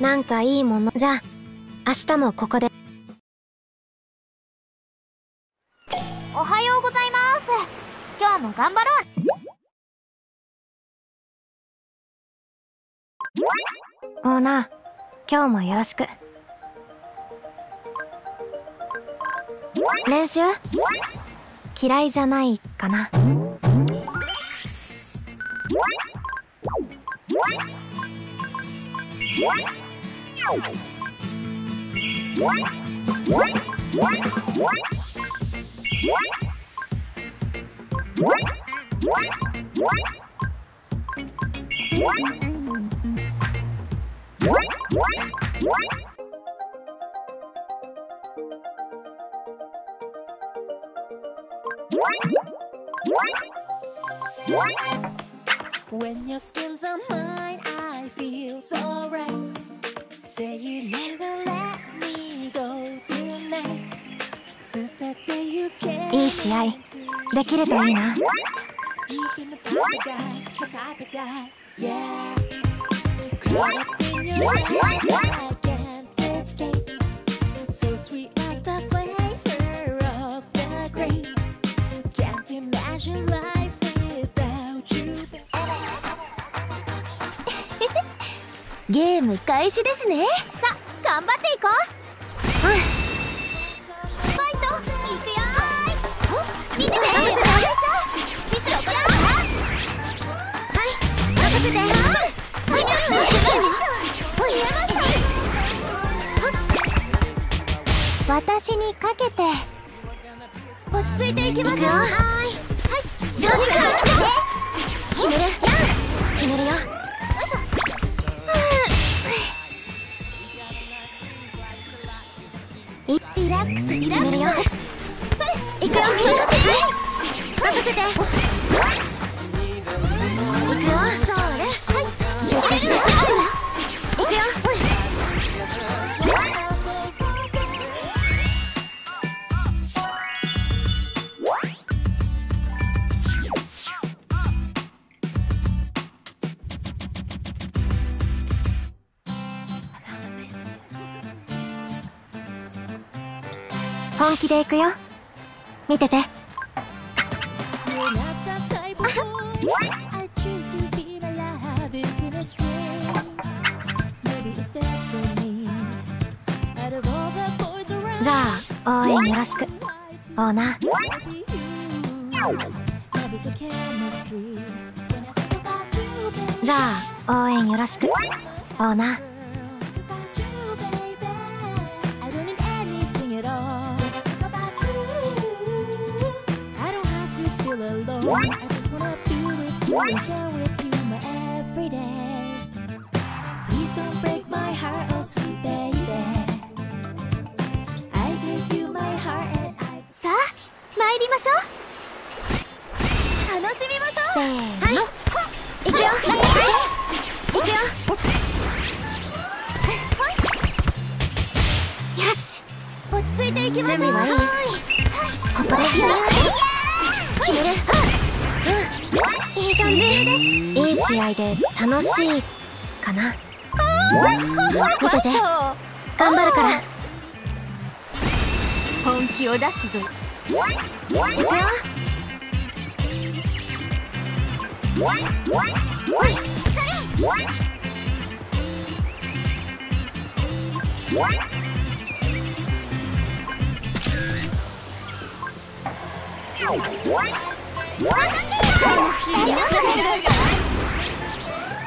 なんかいいもの。じゃあ、明日もここで。おはようございます。今日も頑張ろう。オーナー、今日もよろしく。練習？嫌いじゃないかな。When your skins are mine, I feel so right. Say you never let me go tonight. Since that day you came. いい試合できるといいな。ゲーム開始ですね。さ、頑張っていこう。うん。ファイト、いくよーい。見てて、見てよ。はい、任せて。私にかけて。落ち着いていきますよ。はい。はい。上手。決める。決めるよ。リラックス、リラックス。それ、いくよ。任せて。任せて。いくよ。それ。はい。集中して。いくよ。本気でいくよ。見てて。あじゃあ応援よろしく、オーナー。じゃあ応援よろしく、オーナー。さあ、参りましょう。楽しみましょう。せーの、いくよ。いくよ。よし、落ち着いていきましょう。準備はいい？ここで決める。いい感じ。いい試合で楽しいかな。見てて。頑張るから。本気を出すぞ。いくよ。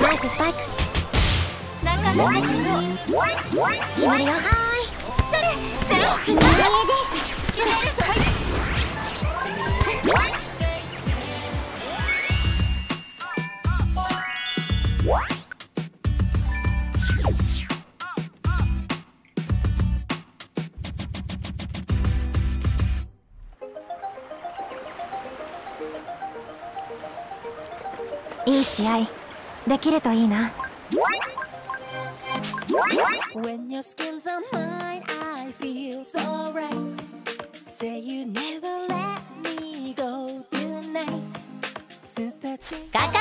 ナイススパイク。なかなかすごい。決まるよ。それ、それ、いいです。決める。いい試合できるといいな。かか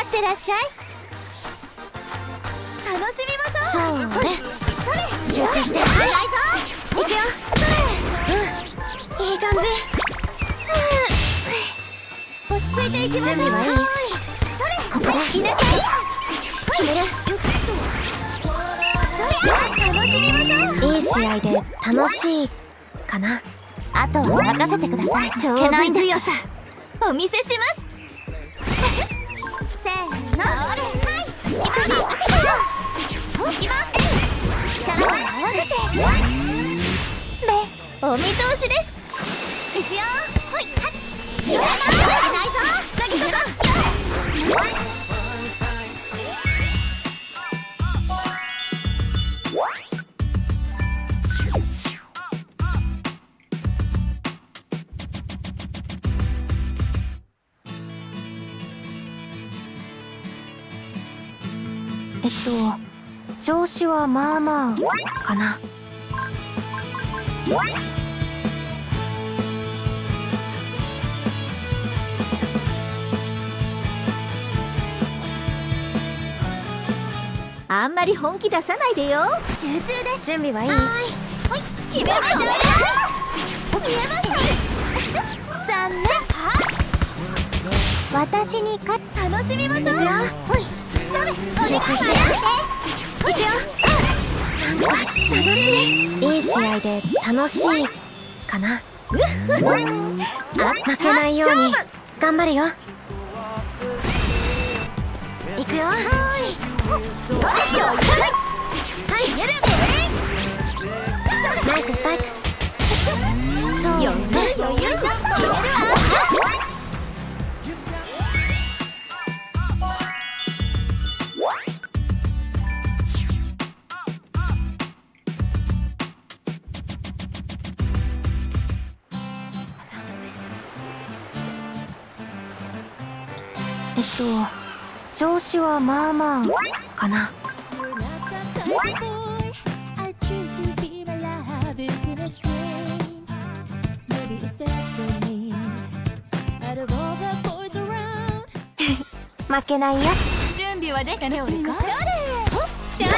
ってらっしゃい。楽しみましょう。そうね。集中して。早いぞ。いくよ。いい感じ。落ち着いていきましょう。準備はいい。ここだ。決める。楽しみましょう。いい試合で楽しいかな。あとは任せてください。勝負強さお見せします。せーの、はい、行くよ。行きます。力を合わせてでお見通しです。いくよ。ほい、はっ、いけないぞ。だけどさ、調子はまあまあかな。あんまり本気出さないでよ。集中です。準備はいい。はい、決めました。見えました。残念。私に勝つ。楽しみましょう。集中して。いくよ。いい試合で楽しいかな。負けないように頑張るよ。いくよ。ナイススパイク。そうね。調子はまあまあかな。負けないよ。準備はできておるか。じゃあ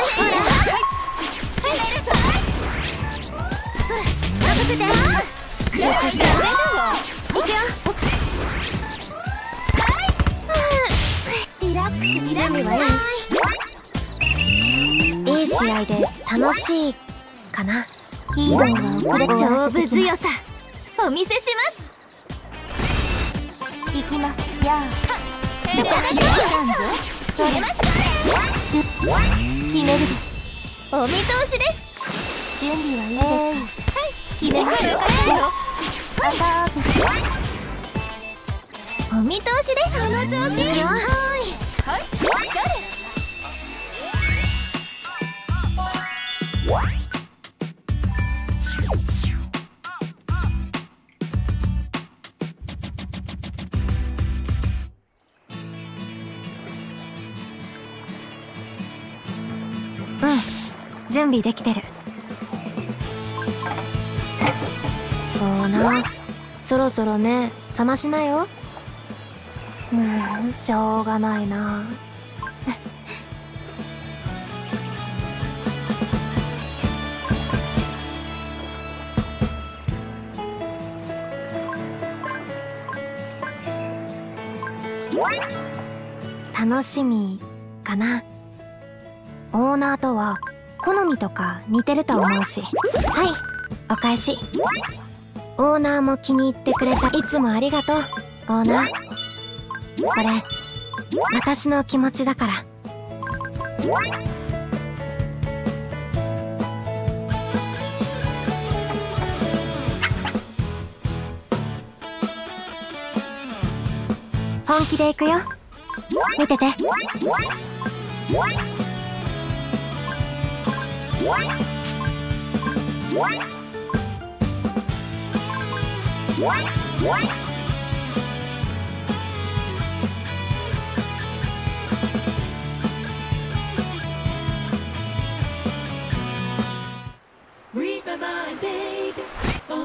集中して。いくよ。いい試合で楽しいかな。ヒーローは勝負強さお見せします。いきますよ。決めるです。お見通しです。準備はいいですか。決めますよ。お見通しです。その調子よ。はい、誰？準備できてる。どうな、そろそろ目覚ましなよ。しょうがないな。楽しみかな。オーナーとは好みとか似てると思うし。はい、お返し。オーナーも気に入ってくれた。いつもありがとう、オーナー。これ私の気持ちだから。本気でいくよ。見てて。い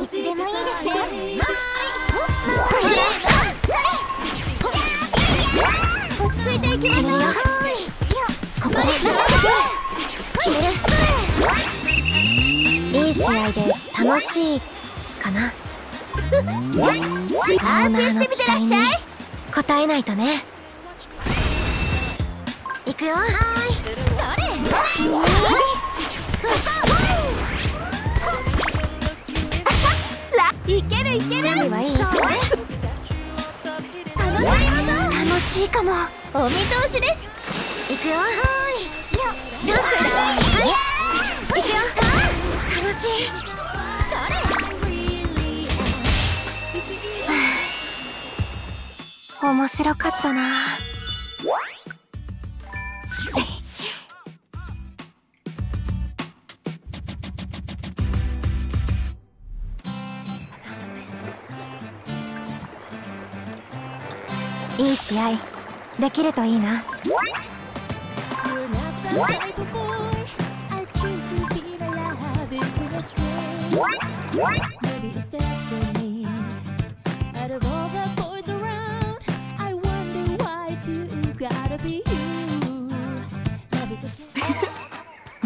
つでもいいですよ。落ち着いていきましょう。ここで決める。い試合で楽しいかな。安心して見てらっしゃい。答えないとね。いくよ。はい、いけるいける。準備はいい？楽しいかも。お見通しです。いくよ。はい、チャンス。いくよ。楽しい。面白かったな。いい試合できるといいな。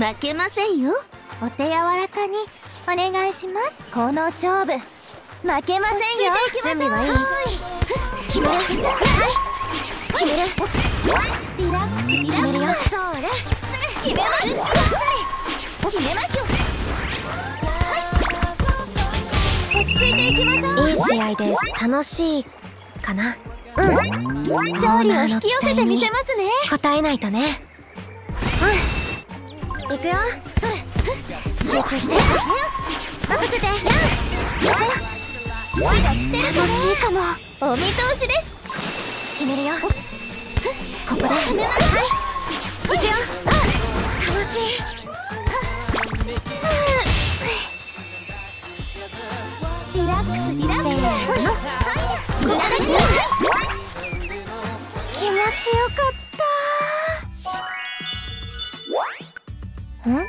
負けませんよ。お手柔らかにお願いします。この勝負負けませんよ。準備はいい？決める。決める。リラックス。リラックス。それ決めますよ。決めますよ。落ち着いていきましょう。いい試合で楽しいかな。うん、勝利を引き寄せてみせますね。答えないとね。うん、いくよ。それ集中して。任せて。楽しいかも。お見通しです。決めるよ。ここで。はい、いくよ。楽しい。リラックス。リラックス。気持ちよかった。ん？うん、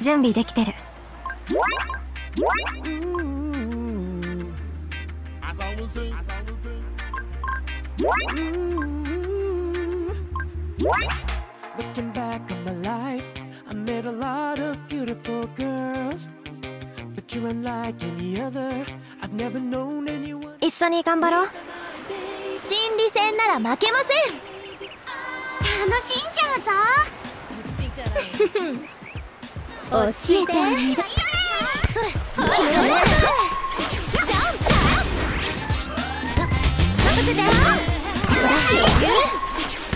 準備できてる。Looking back on my life, I met a lot of beautiful girls, but you're unlike any other. I've never known anyone. 一緒に頑張ろう。心理戦なら負けません。楽しんじゃうぞ。教えてあげる。それ。ジャンプ。任せて。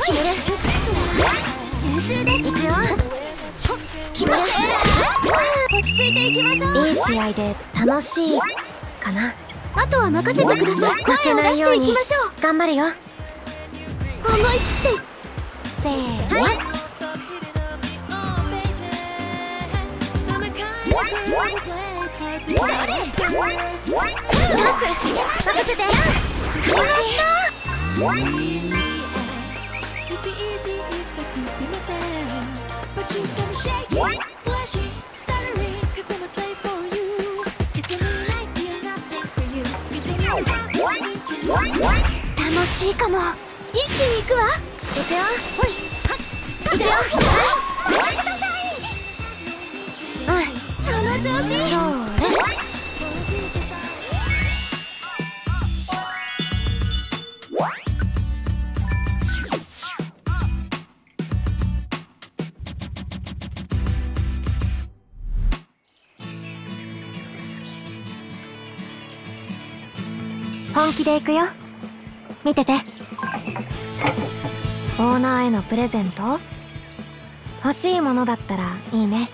決める。集中でいくよ。決まった。落ち着いていきましょう。いい試合で楽しいかな。あとは任せてください。声を出していきましょう。頑張れよ。思い切って。せーの。チャンス。任せて。決まった。楽しいかも。一気に行くわ。いくよ。いくよ。うん、その調子。そうね。本気でいくよ。見てて。オーナーへのプレゼント、欲しいものだったらいいね。